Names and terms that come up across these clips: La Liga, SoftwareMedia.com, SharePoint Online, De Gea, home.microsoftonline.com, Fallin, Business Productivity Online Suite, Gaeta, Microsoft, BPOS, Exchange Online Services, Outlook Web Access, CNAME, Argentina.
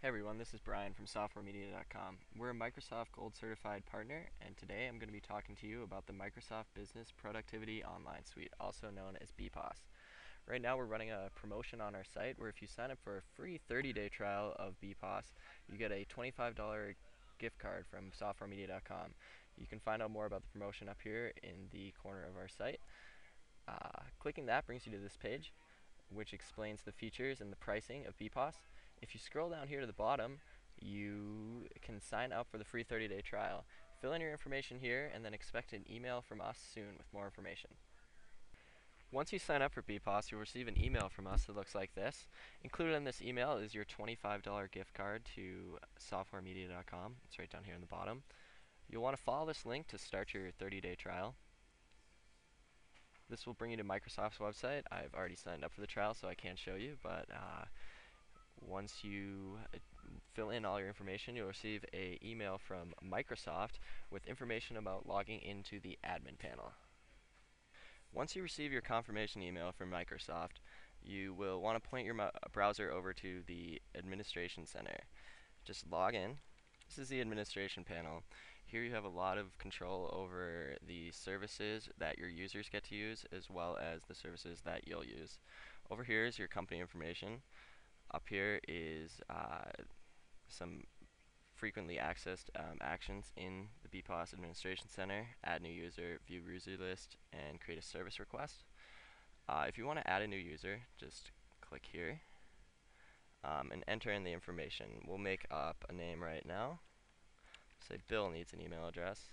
Hey everyone, this is Brian from SoftwareMedia.com. We're a Microsoft Gold Certified Partner, and today I'm going to be talking to you about the Microsoft Business Productivity Online Suite, also known as BPOS. Right now we're running a promotion on our site where if you sign up for a free 30-day trial of BPOS, you get a $25 gift card from SoftwareMedia.com. You can find out more about the promotion up here in the corner of our site. Clicking that brings you to this page, which explains the features and the pricing of BPOS. If you scroll down here to the bottom, you can sign up for the free 30-day trial. Fill in your information here and then expect an email from us soon with more information. Once you sign up for BPOS, you'll receive an email from us that looks like this. Included in this email is your $25 gift card to SoftwareMedia.com. It's right down here in the bottom. You'll want to follow this link to start your 30-day trial. This will bring you to Microsoft's website. I've already signed up for the trial, so I can't show you, but once you fill in all your information, you'll receive an email from Microsoft with information about logging into the admin panel. Once you receive your confirmation email from Microsoft, you will want to point your browser over to the Administration Center. Just log in. This is the administration panel. Here you have a lot of control over the services that your users get to use, as well as the services that you'll use. Over here is your company information. Up here is some frequently accessed actions in the BPOS Administration Center. Add new user, view user list, and create a service request. If you want to add a new user, just click here and enter in the information. We'll make up a name right now. Say Bill needs an email address.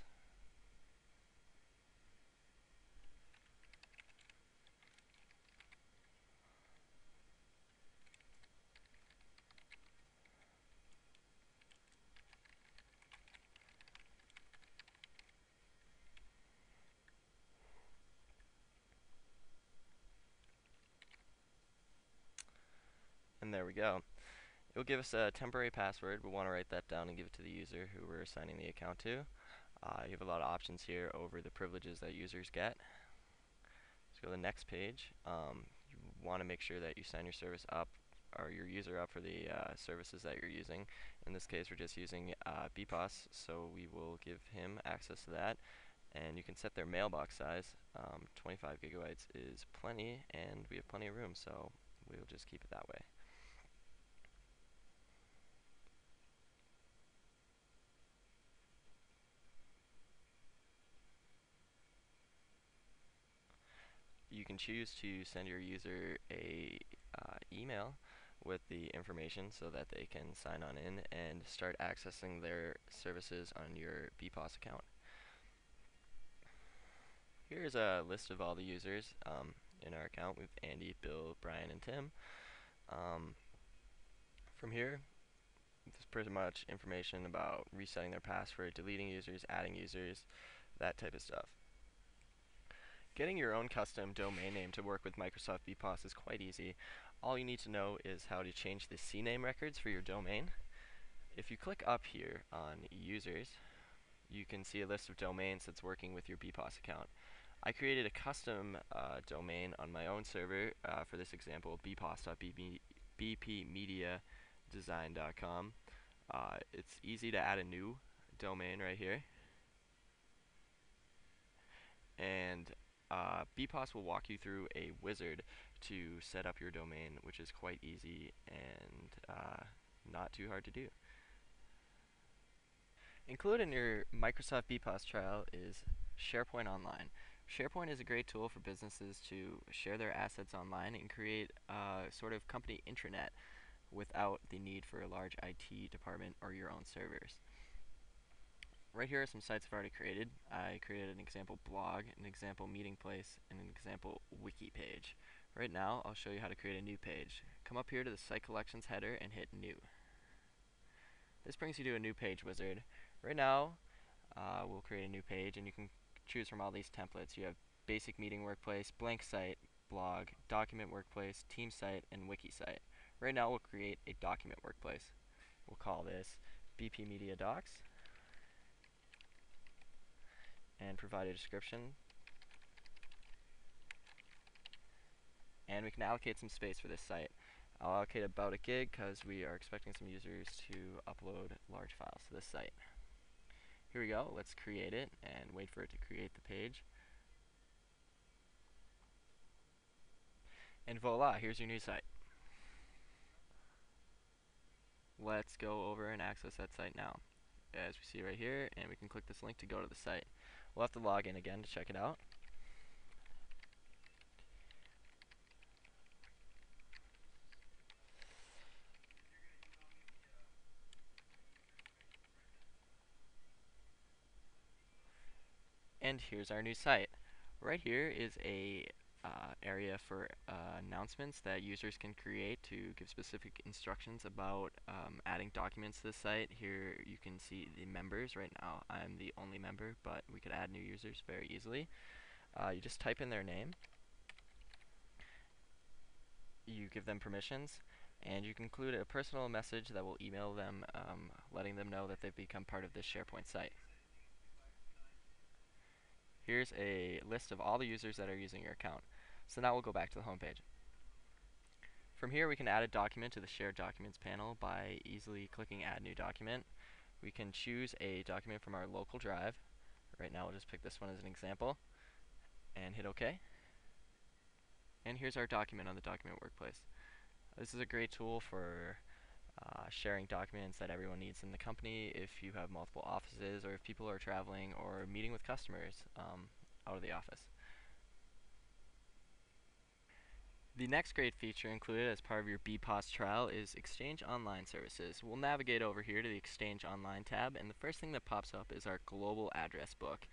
And there we go. It will give us a temporary password. We'll want to write that down and give it to the user who we're assigning the account to. You have a lot of options here over the privileges that users get. Let's go to the next page. You want to make sure that you sign your service up or your user up for the services that you're using. In this case, we're just using BPOS, so we will give him access to that. And you can set their mailbox size. 25 gigabytes is plenty, and we have plenty of room, so we'll just keep it that way. You can choose to send your user a email with the information so that they can sign on in and start accessing their services on your BPOS account. Here's a list of all the users in our account. We have Andy, Bill, Brian, and Tim. From here, there's pretty much information about resetting their password, deleting users, adding users, that type of stuff. Getting your own custom domain name to work with Microsoft BPOS is quite easy. All you need to know is how to change the CNAME records for your domain. If you click up here on Users, you can see a list of domains that's working with your BPOS account. I created a custom domain on my own server for this example, bpos.bpmediadesign.com. It's easy to add a new domain right here. And BPOS will walk you through a wizard to set up your domain, which is quite easy and not too hard to do. Included in your Microsoft BPOS trial is SharePoint Online. SharePoint is a great tool for businesses to share their assets online and create a sort of company intranet without the need for a large IT department or your own servers. Right here are some sites I've already created. I created an example blog, an example meeting place, and an example wiki page. Right now, I'll show you how to create a new page. Come up here to the Site Collections header and hit New. This brings you to a new page wizard. Right now, we'll create a new page, and you can choose from all these templates. You have Basic Meeting Workplace, Blank Site, Blog, Document Workplace, Team Site, and Wiki Site. Right now, we'll create a Document Workplace. We'll call this BP Media Docs, and provide a description, and we can allocate some space for this site. I'll allocate about a gig because we are expecting some users to upload large files to this site. Here we go. Let's create it and wait for it to create the page. And voila, here's your new site. Let's go over and access that site now, as we see right here, and we can click this link to go to the site. We'll have to log in again to check it out. And here's our new site. Right here is a area for announcements that users can create to give specific instructions about adding documents to the site. Here you can see the members. Right now I'm the only member, but we could add new users very easily. You just type in their name, you give them permissions, and you can include a personal message that will email them letting them know that they've become part of this SharePoint site. Here's a list of all the users that are using your account. So now we'll go back to the home page. From here we can add a document to the Shared Documents panel by easily clicking Add New Document. We can choose a document from our local drive. Right now we'll just pick this one as an example and hit OK. And here's our document on the document workplace. This is a great tool for sharing documents that everyone needs in the company if you have multiple offices or if people are traveling or meeting with customers out of the office. The next great feature included as part of your BPOS trial is Exchange Online Services. We'll navigate over here to the Exchange Online tab, and the first thing that pops up is our global address book.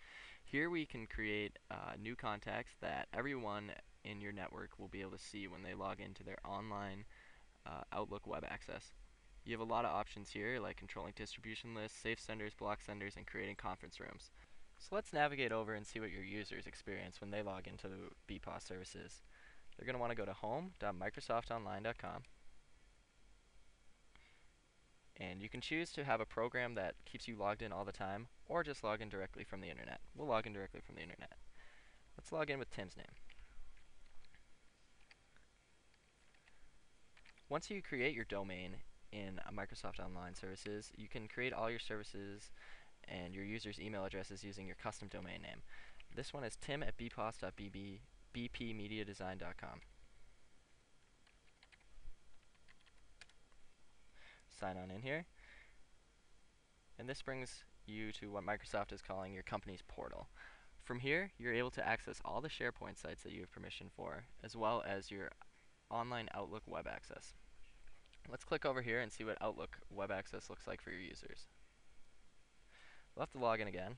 Here we can create new contacts that everyone in your network will be able to see when they log into their online Outlook Web Access. You have a lot of options here, like controlling distribution lists, safe senders, block senders, and creating conference rooms. So let's navigate over and see what your users experience when they log into the BPOS services. They're going to want to go to home.microsoftonline.com, and you can choose to have a program that keeps you logged in all the time, or just log in directly from the internet. We'll log in directly from the internet. Let's log in with Tim's name. Once you create your domain in Microsoft Online Services, you can create all your services and your users' email addresses using your custom domain name. This one is tim@bpmediadesign.com. Sign on in here, and this brings you to what Microsoft is calling your company's portal. From here, you're able to access all the SharePoint sites that you have permission for, as well as your online Outlook Web Access. Let's click over here and see what Outlook Web Access looks like for your users. We'll have to log in again.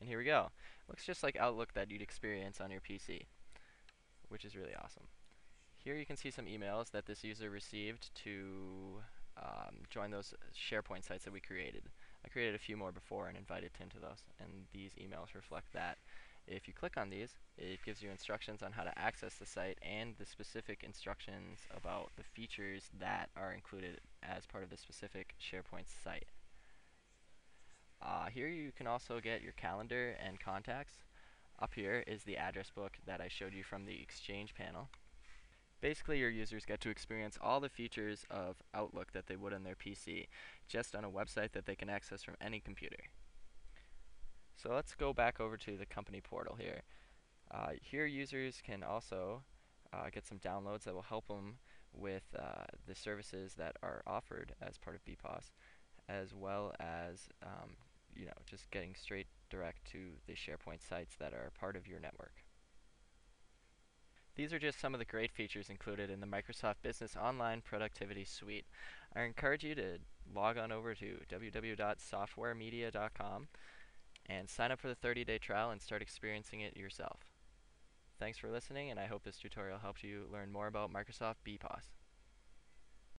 And here we go. Looks just like Outlook that you'd experience on your PC, which is really awesome. Here you can see some emails that this user received to join those SharePoint sites that we created. I created a few more before and invited Tim to those, and these emails reflect that. If you click on these, it gives you instructions on how to access the site and the specific instructions about the features that are included as part of the specific SharePoint site. Here you can also get your calendar and contacts. Up here is the address book that I showed you from the Exchange panel. Basically, your users get to experience all the features of Outlook that they would on their PC, just on a website that they can access from any computer. So let's go back over to the company portal here. Here users can also get some downloads that will help them with the services that are offered as part of BPOS, as well as just getting straight direct to the SharePoint sites that are part of your network. These are just some of the great features included in the Microsoft Business Online Productivity Suite. I encourage you to log on over to www.SoftwareMedia.com and sign up for the 30-day trial and start experiencing it yourself. Thanks for listening, and I hope this tutorial helped you learn more about Microsoft BPOS.